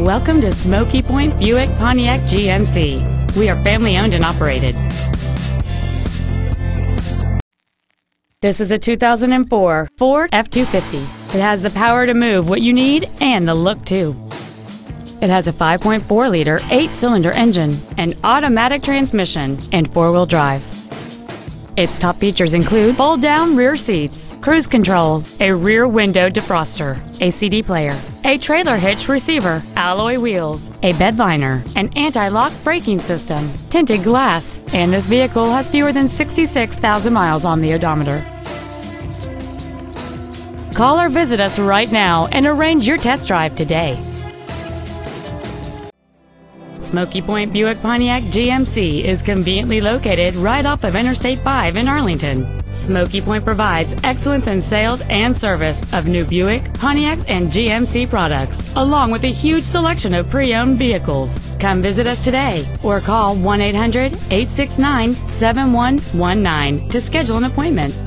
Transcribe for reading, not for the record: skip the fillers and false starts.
Welcome to Smokey Point Buick Pontiac GMC. We are family owned and operated. This is a 2004 Ford F-250. It has the power to move what you need and the look too. It has a 5.4-liter 8-cylinder engine, an automatic transmission, and 4-wheel drive. Its top features include fold-down rear seats, cruise control, a rear window defroster, a CD player, a trailer hitch receiver, alloy wheels, a bed liner, an anti-lock braking system, tinted glass, and this vehicle has fewer than 66,000 miles on the odometer. Call or visit us right now and arrange your test drive today. Smokey Point Buick Pontiac GMC is conveniently located right off of Interstate 5 in Arlington. Smokey Point provides excellence in sales and service of new Buick, Pontiacs, and GMC products, along with a huge selection of pre-owned vehicles. Come visit us today or call 1-800-869-7119 to schedule an appointment.